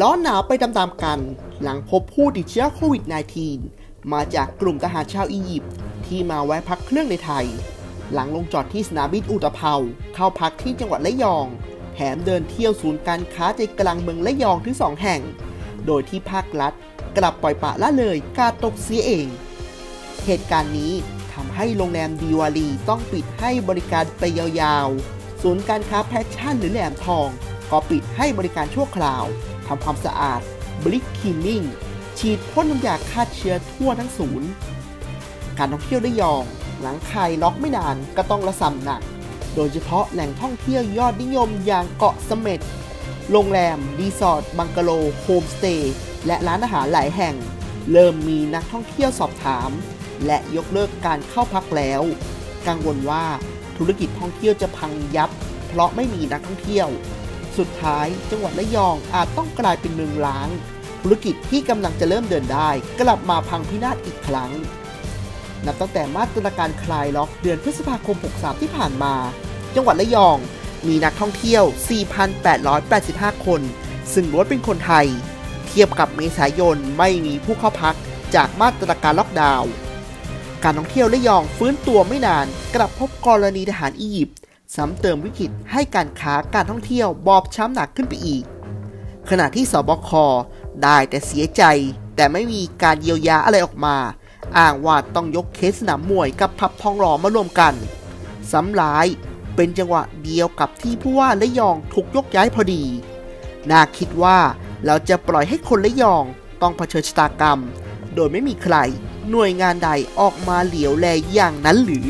ร้อนหนาวไปตามๆกันหลังพบผู้ติดเชื้อโควิด -19 มาจากกลุ่มทหารชาวอียิปต์ที่มาแวะพักเครื่องในไทยหลังลงจอดที่สนามบินอุตภเปาเข้าพักที่จังหวัดระยองแถมเดินเที่ยวศูนย์การค้าใจกลางเมืองระยองถึง2 แห่งโดยที่ภาครัฐกลับปล่อยปละละเลยการตกเสียเองเหตุการณ์นี้ทำให้โรงแรมดีวารีต้องปิดให้บริการไปยาวๆศูนย์การค้าแพชชั่นหรือแหลมทองก็ปิดให้บริการชั่วคราวทำความสะอาดบลิคคลีนนิ่งฉีดพ่นน้ำยาฆ่าเชื้อทั่วทั้งศูนย์การท่องเที่ยวระยองหลังคลายล็อกไม่นานก็ต้องระส่ำหนักโดยเฉพาะแหล่งท่องเที่ยวยอดนิยมอย่างเกาะเสม็ดโรงแรมรีสอร์ทบังกะโลโฮมสเตย์และร้านอาหารหลายแห่งเริ่มมีนักท่องเที่ยวสอบถามและยกเลิกการเข้าพักแล้วกังวลว่าธุรกิจท่องเที่ยวจะพังยับเพราะไม่มีนักท่องเที่ยวสุดท้ายจังหวัดระยองอาจต้องกลายเป็นเมืองร้างธุรกิจที่กำลังจะเริ่มเดินได้กลับมาพังพินาศอีกครั้งนับตั้งแต่มาตรการคลายล็อกเดือนพฤษภาคม 63 ที่ผ่านมาจังหวัดระยองมีนักท่องเที่ยว 4,885 คนซึ่งล้วนเป็นคนไทยเทียบกับเมษายนไม่มีผู้เข้าพักจากมาตรการล็อกดาวน์การท่องเที่ยวระยองฟื้นตัวไม่นานกลับพบกรณีทหารอียิปต์ซ้ำเติมวิกฤตให้การค้าการท่องเที่ยวบอบช้ำหนักขึ้นไปอีกขณะที่สบค.ได้แต่เสียใจแต่ไม่มีการเยียวยาอะไรออกมาอ้างว่าต้องยกเคสสนามมวยกับผับทองหล่อมารวมกันซ้ำร้ายเป็นจังหวะเดียวกับที่ผู้ว่าระยองถูกยกย้ายพอดีน่าคิดว่าเราจะปล่อยให้คนระยองต้องเผชิญชะตากรรมโดยไม่มีใครหน่วยงานใดออกมาเหลียวแลอย่างนั้นหรือ